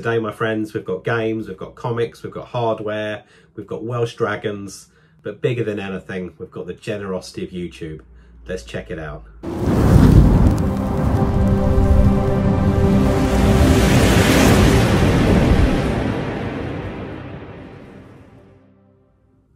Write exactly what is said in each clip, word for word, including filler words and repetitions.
Today, my friends, we've got games, we've got comics, we've got hardware, we've got Welsh dragons, but bigger than anything, we've got the generosity of YouTube. Let's check it out.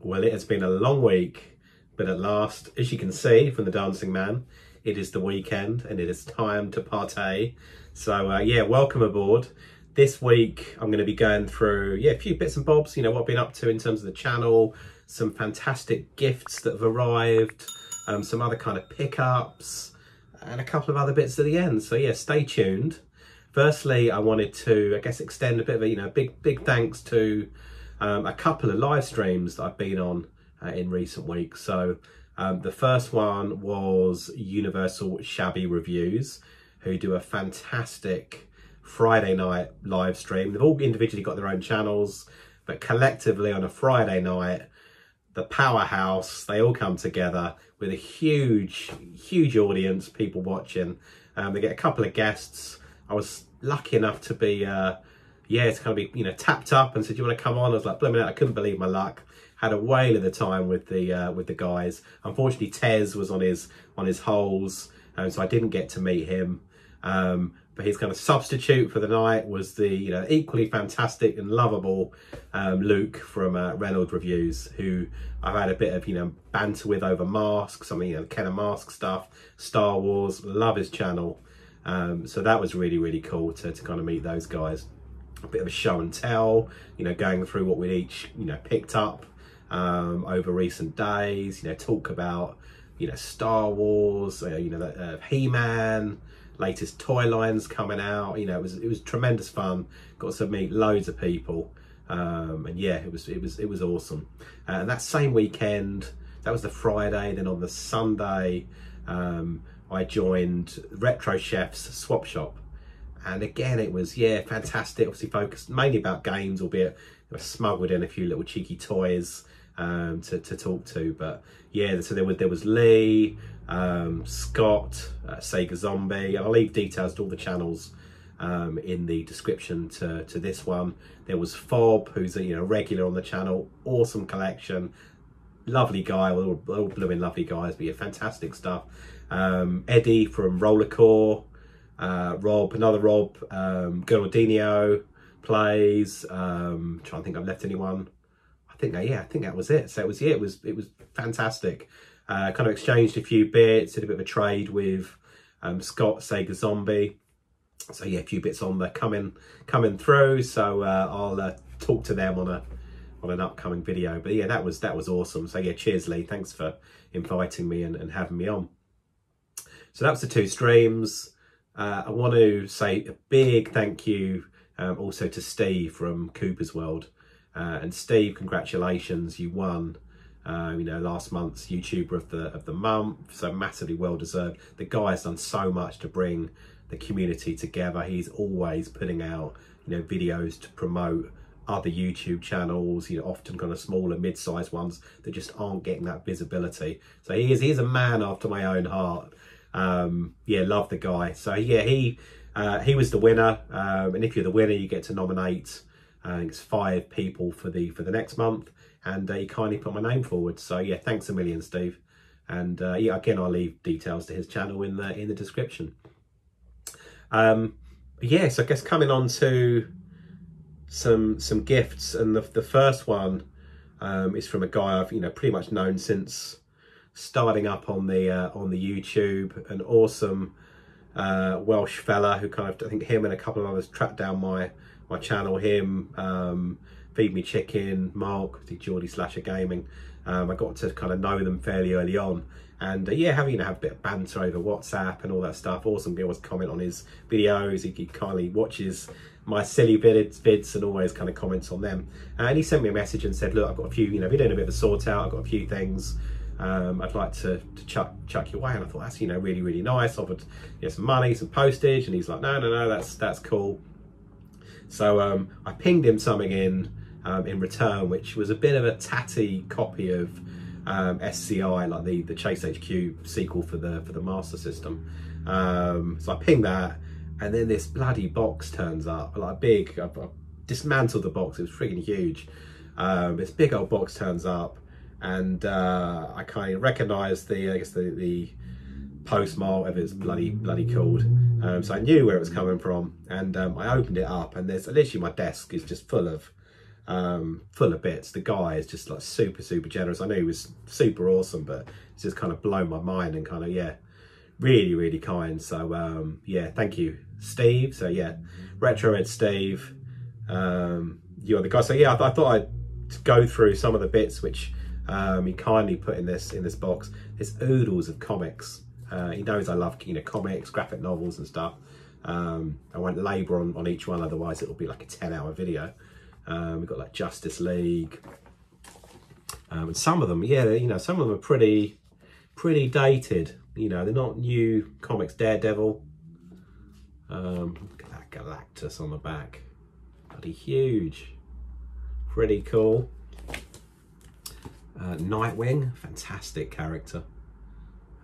Well, it has been a long week, but at last, as you can see from the Dancing Man, it is the weekend and it is time to partay. So uh, yeah, welcome aboard. This week, I'm going to be going through yeah, a few bits and bobs, you know, what I've been up to in terms of the channel, some fantastic gifts that have arrived, um, some other kind of pickups, and a couple of other bits at the end. So yeah, stay tuned. Firstly, I wanted to, I guess, extend a bit of a, you know, big, big thanks to um, a couple of live streams that I've been on uh, in recent weeks. So um, the first one was Universal Shabby Reviews, who do a fantastic Friday night live stream. They've all individually got their own channels, but collectively on a Friday night, the powerhouse, they all come together with a huge, huge audience, people watching. Um, they get a couple of guests. I was lucky enough to be, uh, yeah, to kind of be, you know, tapped up and said, do you want to come on? I was like, blooming out, I couldn't believe my luck. Had a whale of the time with the uh, with the guys. Unfortunately, Tez was on his on his holes, um, so I didn't get to meet him. Um, But his kind of substitute for the night was the, you know, equally fantastic and lovable um, Luke from uh, Reynolds Reviews, who I've had a bit of, you know, banter with over masks, I mean, you know, Ken and Mask stuff, Star Wars, love his channel. Um, so that was really, really cool to, to kind of meet those guys. A bit of a show and tell, you know, going through what we'd each, you know, picked up um, over recent days, you know, talk about, you know, Star Wars, uh, you know, uh, He-Man, latest toy lines coming out. You know, it was it was tremendous fun. Got to meet loads of people, um and yeah, it was it was it was awesome. Uh, and that same weekend, that was the Friday, then on the Sunday um I joined Retro Chef's Swap Shop, and again it was yeah fantastic. Obviously focused mainly about games, albeit I smuggled in a few little cheeky toys um to, to talk to. But yeah, so there was there was Lee, um Scott, uh, Sega Zombie, and I'll leave details to all the channels um in the description to to this one. There was Fob, who's a you know regular on the channel, awesome collection, lovely guy, all, all blooming lovely guys, but yeah, fantastic stuff. um Eddie from Rollercore, uh Rob, another Rob, um Gurnaldinho Plays, um trying to think I've left anyone. I think yeah I think that was it. So it was yeah it was it was fantastic. Uh, kind of exchanged a few bits, did a bit of a trade with um, Scott, Sega Zombie. So yeah, a few bits on the coming coming through. So uh, I'll uh, talk to them on a on an upcoming video. But yeah, that was that was awesome. So yeah, cheers Lee, thanks for inviting me and, and having me on. So that was the two streams. Uh, I want to say a big thank you um, also to Steve from Koopa's World. Uh, and Steve, congratulations, you won. Uh, you know, last month's YouTuber of the of the month, so massively well deserved. The guy has done so much to bring the community together. He's always putting out, you know, videos to promote other YouTube channels, you know, often kind of smaller, mid-sized ones that just aren't getting that visibility. So he is he is a man after my own heart. Um, yeah, love the guy. So yeah, he uh, he was the winner, um, and if you're the winner, you get to nominate. Uh, it's five people for the for the next month. And uh, he kindly put my name forward. So yeah, thanks a million, Steve. And uh, yeah, again, I'll leave details to his channel in the in the description. Um, yeah, so I guess coming on to some some gifts, and the the first one um, is from a guy I've you know pretty much known since starting up on the uh, on the YouTube. An awesome uh, Welsh fella who kind of I think him and a couple of others tracked down my my channel. Him. Um, Feed Me Chicken, Mark the Jordy Slasher Gaming. Um, I got to kind of know them fairly early on, and uh, yeah, having you know have a bit of banter over WhatsApp and all that stuff. Awesome, he always comment on his videos. He, he kindly watches my silly vids, vids and always kind of comments on them. And he sent me a message and said, look, I've got a few, you know, we're doing a bit of a sort out. I've got a few things um, I'd like to, to chuck chuck your way. And I thought that's you know really really nice. I offered you know, some money, some postage, and he's like, no no no, that's that's cool. So um, I pinged him something in. Um, in return, which was a bit of a tatty copy of um, S C I, like the the Chase H Q sequel for the for the Master System. Um, so I pinged that, and then this bloody box turns up, like big, I, I dismantled the box, it was friggin' huge. Um, this big old box turns up, and uh, I kind of recognised the, I guess the, the postmark, whatever it's bloody, bloody called. Um, so I knew where it was coming from, and um, I opened it up, and there's literally my desk is just full of, um, full of bits. The guy is just like super, super generous. I know he was super awesome, but it's just kind of blown my mind and kind of, yeah, really, really kind. So um, yeah, thank you, Steve. So yeah, Retro Ed Steve, um, you are the guy. So yeah, I, th I thought I'd go through some of the bits which um, he kindly put in this in this box. There's oodles of comics. Uh, he knows I love, you know, comics, graphic novels and stuff. Um, I won't labour on, on each one, otherwise it'll be like a ten hour video. Um, we've got like Justice League. Um, and some of them, yeah, you know, some of them are pretty, pretty dated. You know, they're not new comics. Daredevil. Um, look at that Galactus on the back. Bloody huge. Pretty cool. Uh, Nightwing, fantastic character.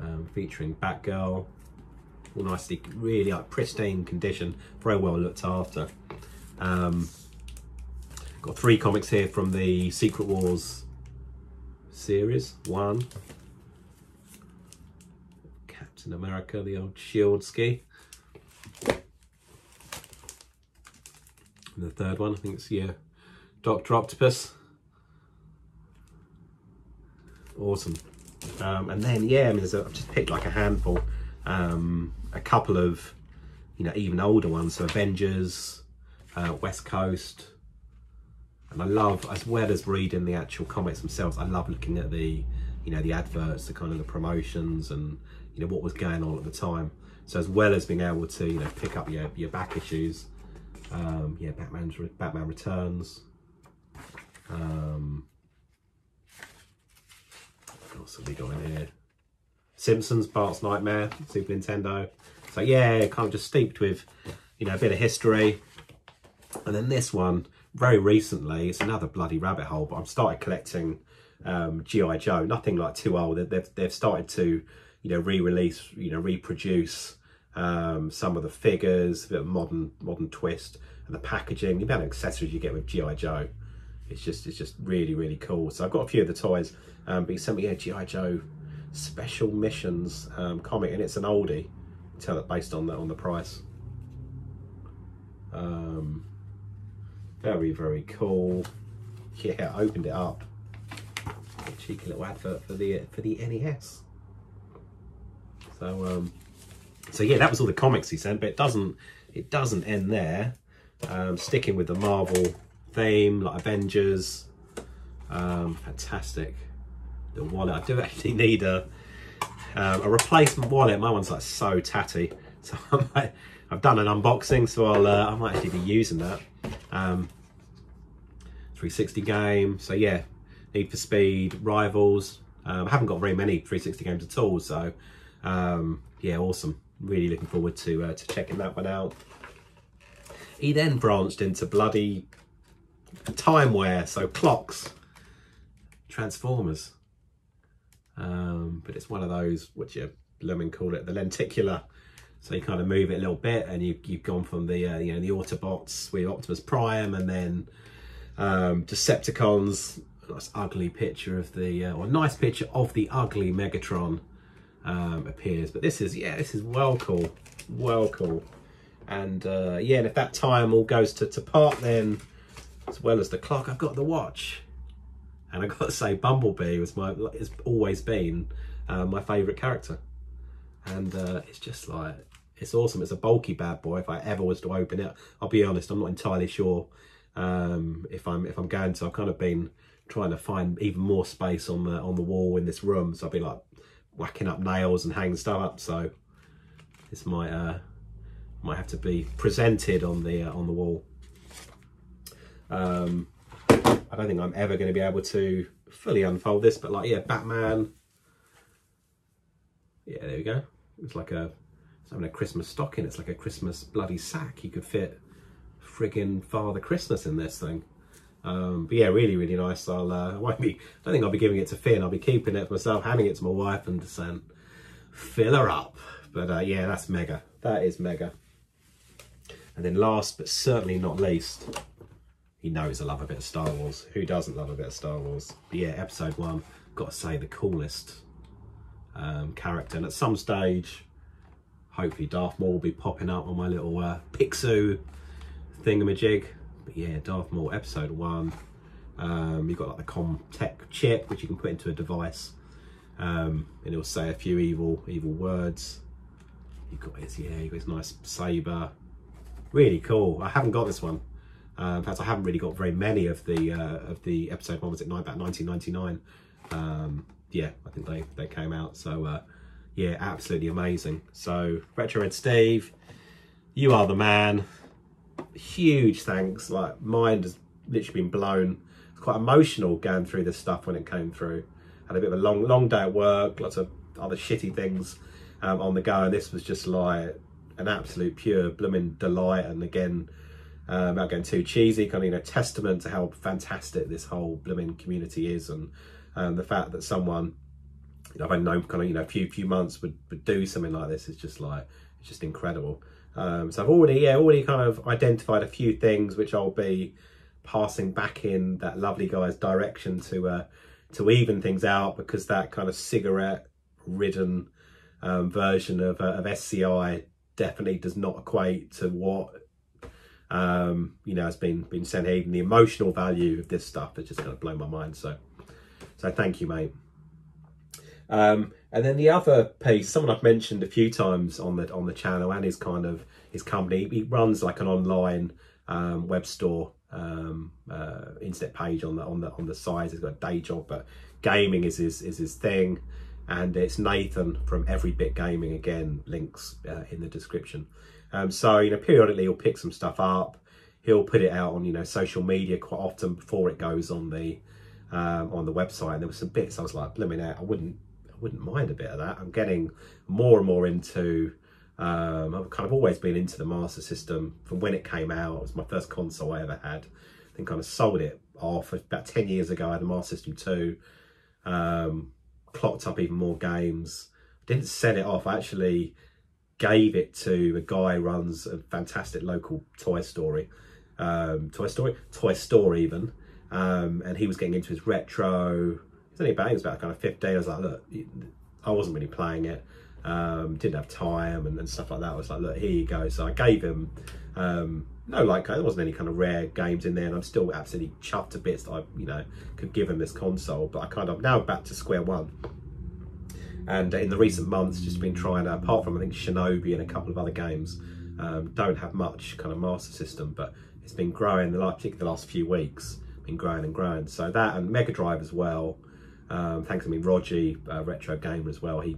Um, featuring Batgirl, all nicely, really like pristine condition, very well looked after. Um, got three comics here from the Secret Wars series. One, Captain America, the old shield ski. And the third one, I think it's, yeah, Doctor Octopus. Awesome. Um, and then yeah, I mean, there's a, I've just picked like a handful, um, a couple of, you know, even older ones, so Avengers, uh, West Coast, and I love, as well as reading the actual comics themselves, I love looking at the, you know, the adverts, the kind of the promotions, and you know what was going on at the time. So as well as being able to, you know, pick up your your back issues, um, yeah, Batman's Batman Returns. Um, What's the big one here? Simpsons, Bart's Nightmare, Super Nintendo. So yeah, kind of just steeped with, you know, a bit of history. And then this one, very recently, it's another bloody rabbit hole, but I've started collecting um, G I Joe. Nothing like too old. They've, they've started to, you know, re-release, you know, reproduce um, some of the figures, a bit of modern, modern twist, and the packaging, the amount of accessories you get with G I Joe. It's just, it's just really, really cool. So I've got a few of the toys, um, but he sent me a G I Joe Special Missions um, comic, and it's an oldie. You can tell that based on the, on the price. Um, very, very cool. Yeah, I opened it up. A cheeky little advert for the for the N E S. So, um, so yeah, that was all the comics he sent, but it doesn't, it doesn't end there. Um, sticking with the Marvel theme, like Avengers, um, fantastic. The wallet, I do actually need a um, a replacement wallet. My one's like so tatty, so I might, I've done an unboxing, so I'll uh, I might actually be using that. Um, three sixty game, so yeah, Need for Speed, Rivals. Um, I haven't got very many three sixty games at all, so um, yeah, awesome. Really looking forward to uh, to checking that one out. He then branched into bloody timeware, so clocks, Transformers, um but it's one of those, what you blooming call it, the lenticular, so you kind of move it a little bit, and you, you've gone from the uh, you know, the Autobots with Optimus Prime, and then um Decepticons. Nice ugly picture of the uh, or nice picture of the ugly Megatron um appears, but this is, yeah, this is well cool, well cool. And uh yeah, and if that time all goes to, to part, then as well as the clock, I've got the watch. And I've got to say, Bumblebee was my, it's always been uh, my favourite character. And uh, it's just like, it's awesome. It's a bulky bad boy. If I ever was to open it, I'll be honest, I'm not entirely sure um, if I'm if I'm going to. I've kind of been trying to find even more space on the on the wall in this room, so I've been like whacking up nails and hanging stuff up. So this might uh, might have to be presented on the uh, on the wall. Um, I don't think I'm ever going to be able to fully unfold this, but like, yeah, Batman. Yeah, there we go. It's like a, it's having a Christmas stocking. It's like a Christmas bloody sack. You could fit friggin' Father Christmas in this thing. Um, but yeah, really, really nice. I'll, uh, I won't be, I don't think I'll be giving it to Finn. I'll be keeping it for myself, handing it to my wife, and just saying, fill her up. But uh, yeah, that's mega. That is mega. And then last but certainly not least, he knows I love a bit of Star Wars. Who doesn't love a bit of Star Wars? But yeah, episode one, gotta say, the coolest um, character. And at some stage, hopefully Darth Maul will be popping up on my little uh, Pixu thingamajig. But yeah, Darth Maul, episode one. Um, you've got like the Comtech chip, which you can put into a device. Um, and it'll say a few evil, evil words. You've got his, yeah, you've got his nice saber. Really cool. I haven't got this one. Uh, in fact, I haven't really got very many of the uh, of the episode one. Was it about nineteen ninety-nine? Um, yeah, I think they they came out. So uh, yeah, absolutely amazing. So Retro Ed Steve, you are the man. Huge thanks. Like, mine has literally been blown. It's quite emotional going through this stuff when it came through. Had a bit of a long, long day at work, lots of other shitty things um, on the go, and this was just like an absolute pure blooming delight. And again, uh, without getting too cheesy, kind of, you know, testament to how fantastic this whole blooming community is, and um, the fact that someone, you know, I've only known kind of, you know, a few few months would, would do something like this is just like, it's just incredible. Um, so I've already, yeah, already kind of identified a few things which I'll be passing back in that lovely guy's direction to, uh, to even things out, because that kind of cigarette-ridden um, version of, uh, of S C I definitely does not equate to what um, you know has been been sent here. Even the emotional value of this stuff has just kind of blown my mind. So, so thank you, mate. Um, and then the other piece, someone I've mentioned a few times on the on the channel, and his kind of his company, he runs like an online um, web store. um uh internet page on the on the on the side. He's got a day job, but gaming is his is his thing, and it's Nathan from Every Bit Gaming. Again, links uh, in the description. Um so, you know, periodically he'll pick some stuff up, he'll put it out on, you know, social media quite often before it goes on the um on the website. And there were some bits I was like, blimmin' out, I wouldn't I wouldn't mind a bit of that. I'm getting more and more into Um, I've kind of always been into the Master System from when it came out. It was my first console I ever had. Then kind of sold it off about ten years ago. I had a Master System two, um, clocked up even more games. Didn't sell it off. I actually gave it to a guy who runs a fantastic local toy story, um, toy story, toy store even. Um, and he was getting into his retro. It's only about, he was about kind of fifteen. I was like, look, I wasn't really playing it. Um, didn't have time and, and stuff like that. I was like, look, here you go. So I gave him um, no, like, there wasn't any kind of rare games in there, and I'm still absolutely chuffed to bits that I, you know, could give him this console. But I kind of now back to square one, and in the recent months just been trying to, apart from I think Shinobi and a couple of other games, um, don't have much kind of Master System, but it's been growing the last, particularly the last few weeks, been growing and growing. So that and Mega Drive as well. Um, thanks, I mean, Rogie, uh, Retro Gamer as well. He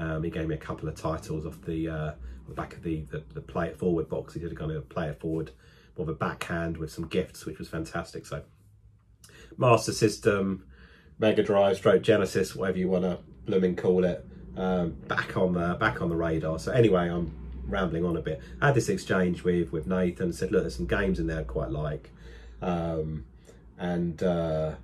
Um, he gave me a couple of titles off the, uh, the back of the, the, the Play It Forward box. He did a kind of Play It Forward, more of a backhand with some gifts, which was fantastic. So Master System, Mega Drive, stroke Genesis, whatever you want to blooming call it, um, back on the back on the radar. So anyway, I'm rambling on a bit. I had this exchange with with Nathan. Said, look, there's some games in there I quite like, um, and. Uh,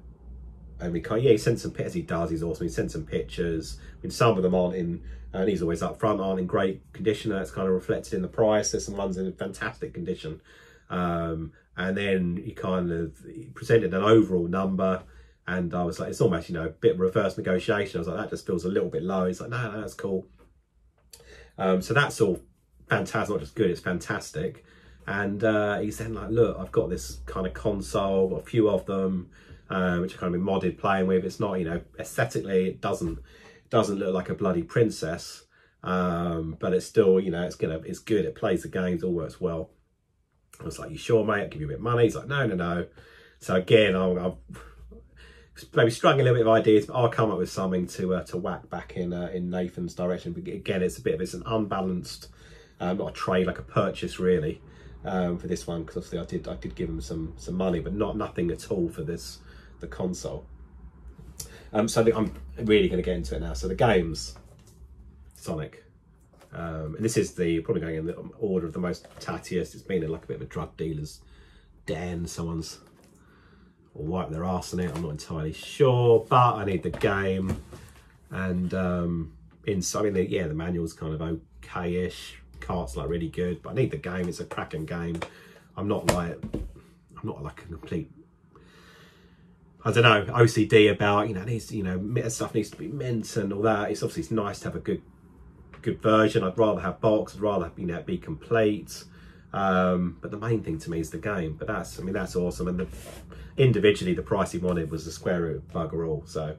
And we kind of, yeah, he sends some pictures. He does. He's awesome. He sends some pictures. I mean, some of them aren't in, and he's always up front, aren't in great condition. That's kind of reflected in the price. There's some ones in fantastic condition. Um, and then he kind of he presented an overall number, and I was like, it's almost, you know, a bit of reverse negotiation. I was like, that just feels a little bit low. He's like, no, no, that's cool. Um, so that's all fantastic. Not just good, it's fantastic. And uh, he's then like, look, I've got this kind of console, got a few of them. Uh, which I kind of been modded playing with. It's not, you know, aesthetically it doesn't doesn't look like a bloody princess, um, but it's still, you know, it's gonna it's good. It plays the games, all works well. I was like, you sure, mate? I'll give you a bit of money. He's like, no, no, no. So again, I'll, I'll maybe struggling a little bit of ideas, but I'll come up with something to uh, to whack back in uh, in Nathan's direction. But again, it's a bit of it's an unbalanced, um, not a trade, like a purchase really, um, for this one, because obviously I did I did give him some some money, but not nothing at all for this. The console. Um, so the, I'm really going to get into it now. So the games, Sonic, um, and this is the probably going in the order of the most tattiest. It's been in like a bit of a drug dealer's den. Someone's wiped their arse in it. I'm not entirely sure, but I need the game, and um, in so I mean, the, yeah, the manual's kind of okay-ish. cart's like really good, but I need the game. It's a cracking game. I'm not like, I'm not like a complete, I don't know, O C D about, you know, needs, you know, stuff needs to be mint and all that. It's obviously, it's nice to have a good, good version. I'd rather have box, I'd rather, you know, be complete. Um, but the main thing to me is the game. But that's, I mean, that's awesome. And the, individually, the price he wanted was a square root of bugger all. So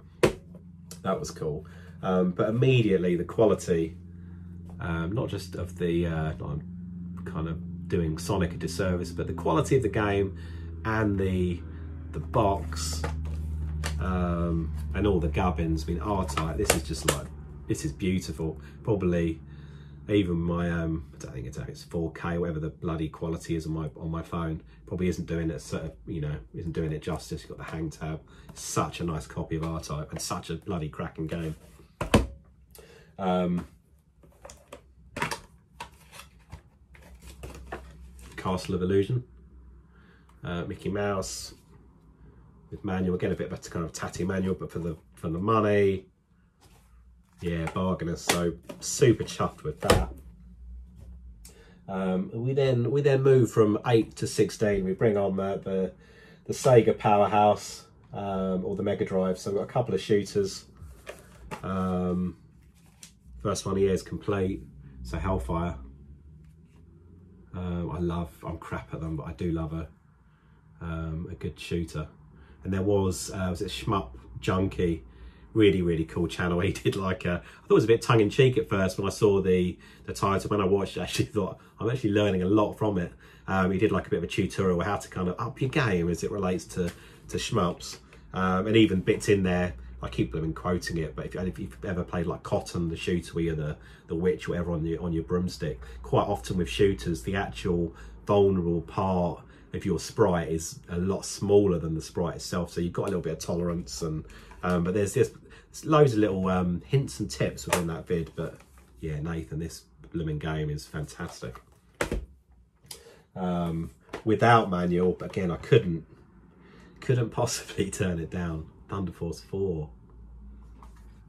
that was cool. Um, but immediately the quality, um, not just of the, uh, I'm kind of doing Sonic a disservice, but the quality of the game and the the box um, and all the gubbins. I mean, R-Type, this is just like, this is beautiful. Probably even my, um, I don't think it's, it's four K, whatever the bloody quality is on my on my phone, probably isn't doing it, sort of, you know, isn't doing it justice. You've got the hang tab. Such a nice copy of R-Type and such a bloody cracking game. Um, Castle of Illusion, uh, Mickey Mouse with manual, again a bit better kind of tatty manual, but for the for the money, yeah, bargainers. So super chuffed with that. Um, we then we then move from eight to sixteen. We bring on the the, the Sega powerhouse, um, or the Mega Drive. So we've got a couple of shooters. Um, First one here is complete, so Hellfire. Um, I love, I'm crap at them, but I do love a, um, a good shooter. And there was, uh, was it Shmup Junkie? Really, really cool channel. He did like a, I thought it was a bit tongue-in-cheek at first when I saw the, the title. When I watched it, I actually thought, I'm actually learning a lot from it. Um, he did like a bit of a tutorial how to kind of up your game as it relates to, to shmups. Um, and even bits in there, I keep them in quoting it, but if, if you've ever played like Cotton, the shooter, where you're the, the witch, whatever, on your, on your broomstick, quite often with shooters, the actual vulnerable part of your sprite is a lot smaller than the sprite itself. So you've got a little bit of tolerance, and um, but there's just loads of little um, hints and tips within that vid. But yeah, Nathan, this blooming game is fantastic. Um, without manual, but again, I couldn't, couldn't possibly turn it down. Thunder Force four.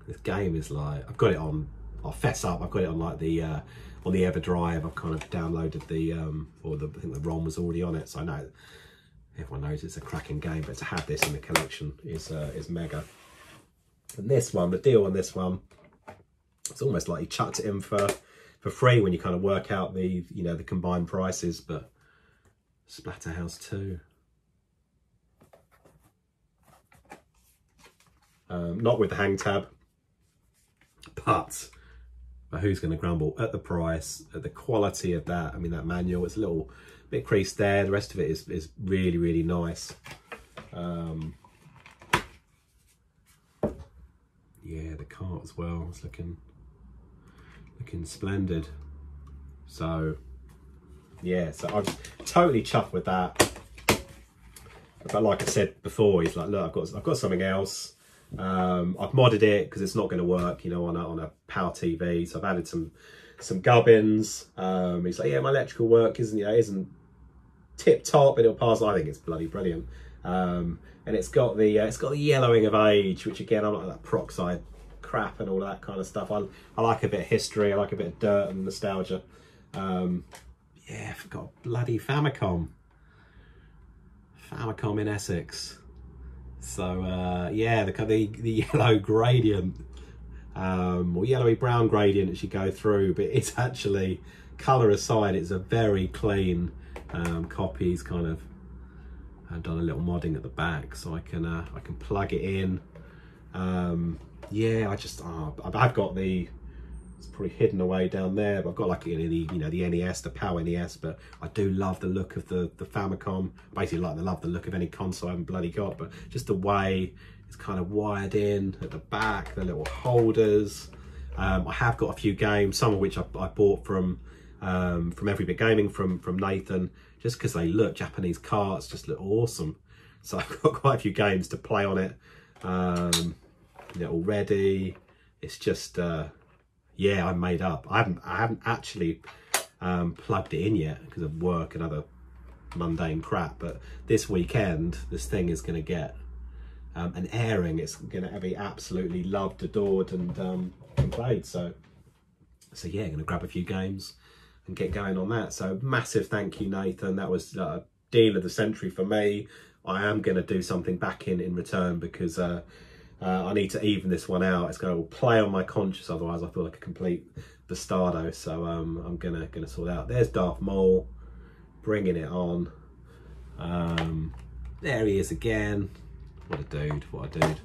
This game is like, I've got it on, I'll fess up, I've got it on like the uh on the EverDrive. I've kind of downloaded the um or the I think the ROM was already on it, so I know everyone knows it's a cracking game, but to have this in the collection is uh, is mega. And this one, the deal on this one, it's almost like he chucked it in for for free when you kind of work out the, you know, the combined prices, but Splatterhouse two. Um, not with the hang tab, but, but who's going to grumble at the price, at the quality of that? I mean, that manual, it's a little bit creased there. The rest of it is, is really, really nice. Um, yeah, the cart as well. It's looking, looking splendid. So, yeah, so I'm totally chuffed with that. But like I said before, he's like, look, I've got, I've got something else. Um, I've modded it because it's not going to work, you know, on a, on a P A L T V. So I've added some some gubbins. Um, he's like, yeah, my electrical work isn't, you know, isn't tip top, but it'll pass. I think it's bloody brilliant. Um, and it's got the uh, it's got the yellowing of age, which again, I like that peroxide crap and all that kind of stuff. I I like a bit of history. I like a bit of dirt and nostalgia. Um, yeah, I've got bloody Famicom, Famicom in Essex. So uh yeah, the the, the yellow gradient, um or yellowy brown gradient as you go through, but it's actually, color aside, it's a very clean um copy. It's kind of, I've done a little modding at the back, so I can uh, I can plug it in. Um yeah, I just uh, I've got the, it's probably hidden away down there, but I've got like, you know, the, you know, the N E S, the P A L N E S, but I do love the look of the, the Famicom. Basically, like, I love the look of any console I haven't bloody got, but just the way it's kind of wired in at the back, the little holders. Um, I have got a few games, some of which I, I bought from um, from Every Bit Gaming, from, from Nathan, just because they look, Japanese carts just look awesome. So I've got quite a few games to play on it. Um, you know, already, it's just... Uh, yeah, I made up. I haven't, I haven't actually um, plugged it in yet because of work and other mundane crap. But this weekend, this thing is going to get um, an airing. It's going to be absolutely loved, adored, and, um, and played. So, so yeah, I'm going to grab a few games and get going on that. So massive thank you, Nathan. That was uh, deal of the century for me. I am going to do something back in in return, because uh, uh, I need to even this one out. It's going to play on my conscience, otherwise I feel like a complete bastardo. So um, I'm gonna gonna sort it out. There's Darth Maul, bringing it on. Um, there he is again. What a dude! What a dude!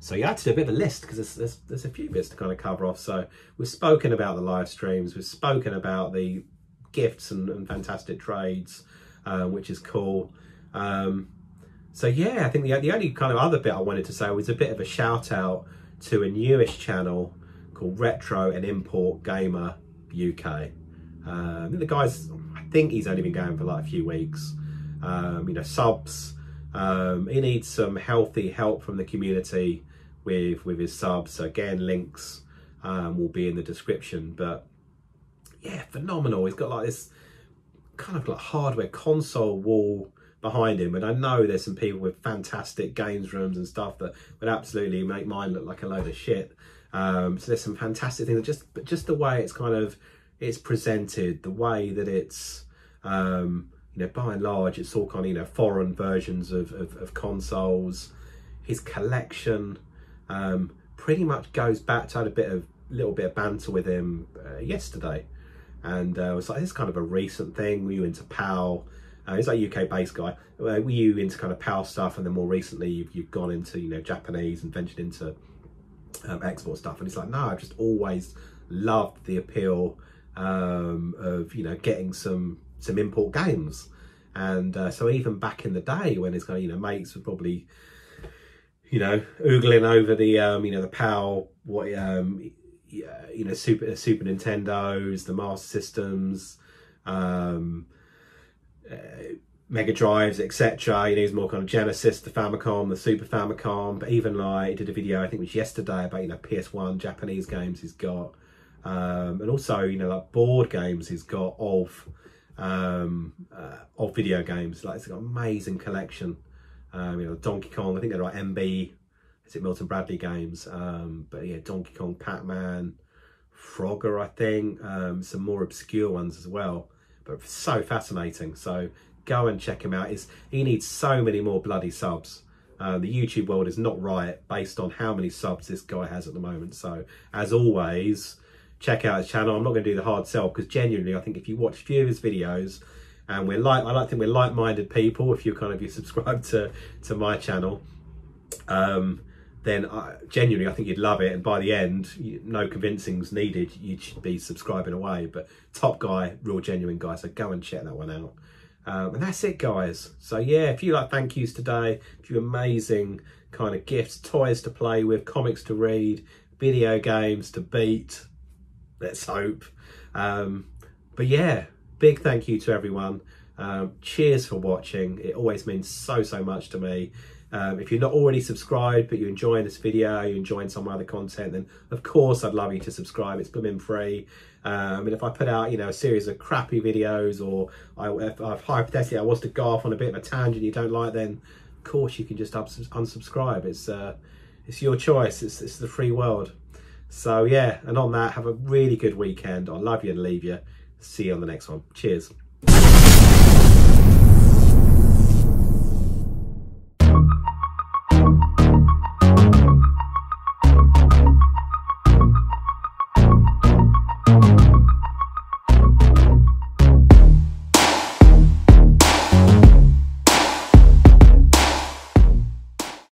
So you had to do a bit of a list, because there's, there's, there's a few bits to kind of cover off. So we've spoken about the live streams, we've spoken about the gifts and, and fantastic trades, uh, which is cool. Um, so yeah, I think the, the only kind of other bit I wanted to say was a bit of a shout out to a newish channel called Retro and Import Gamer U K. Um, the guy's, I think he's only been going for like a few weeks, um, you know, subs. Um, he needs some healthy help from the community with with his subs. So again, links um, will be in the description. But yeah, phenomenal. He's got like this kind of like hardware console wall behind him, and I know there's some people with fantastic games rooms and stuff that would absolutely make mine look like a load of shit. Um, so there's some fantastic things. Just but just the way it's kind of it's presented, the way that it's. Um, You know, by and large, it's all kind of, you know, foreign versions of, of, of consoles. His collection um, pretty much goes back to, I had a bit of little bit of banter with him uh, yesterday, and uh, I was like, "This is kind of a recent thing. Were you into P A L?" Uh, he's like U K-based guy. Uh, were you into kind of P A L stuff, and then more recently you've, you've gone into, you know, Japanese and ventured into um, export stuff? And he's like, "No, I've just always loved the appeal um, of, you know, getting some." some import games." And uh, so even back in the day when it's kind of, you know, mates were probably, you know, oogling over the um you know the P A L, what um you know super super Nintendos, the Master Systems, um uh, Mega Drives, etc. You know, he's more kind of Genesis, the Famicom, the Super Famicom. But even like, he did a video, I think it was yesterday, about, you know, P S one Japanese games he's got, um and also, you know, like board games he's got of um uh, of video games. Like, it's an amazing collection. Um you know, Donkey Kong, I think they're like M B, is it Milton Bradley games, um but yeah, Donkey Kong, Pac-Man, Frogger, I think, um some more obscure ones as well, but so fascinating. So go and check him out. It's, he needs so many more bloody subs. Uh, the YouTube world is not right based on how many subs this guy has at the moment. So as always, check out his channel. I'm not going to do the hard sell, because genuinely, I think if you watch a few of his videos, and we're like, I like think we're like-minded people. If you kind of you subscribe to to my channel, um, then I, genuinely I think you'd love it. And by the end, you, no convincing's needed. You should be subscribing away. But top guy, real genuine guy. So go and check that one out. Um, and that's it, guys. So yeah, if you like thank yous today, a few amazing kind of gifts, toys to play with, comics to read, video games to beat. Let's hope. Um, but yeah, big thank you to everyone. Um, cheers for watching. It always means so, so much to me. Um, if you're not already subscribed, but you're enjoying this video, you're enjoying some of my other content, then of course I'd love you to subscribe. It's blooming free. Um, and if I put out, you know, a series of crappy videos, or I, if I've hypothetically I was to go off on a bit of a tangent you don't like, then of course you can just unsubscribe. It's, uh, it's your choice. It's, it's the free world. So yeah, and on that, have a really good weekend. I love you and leave you. See you on the next one. Cheers.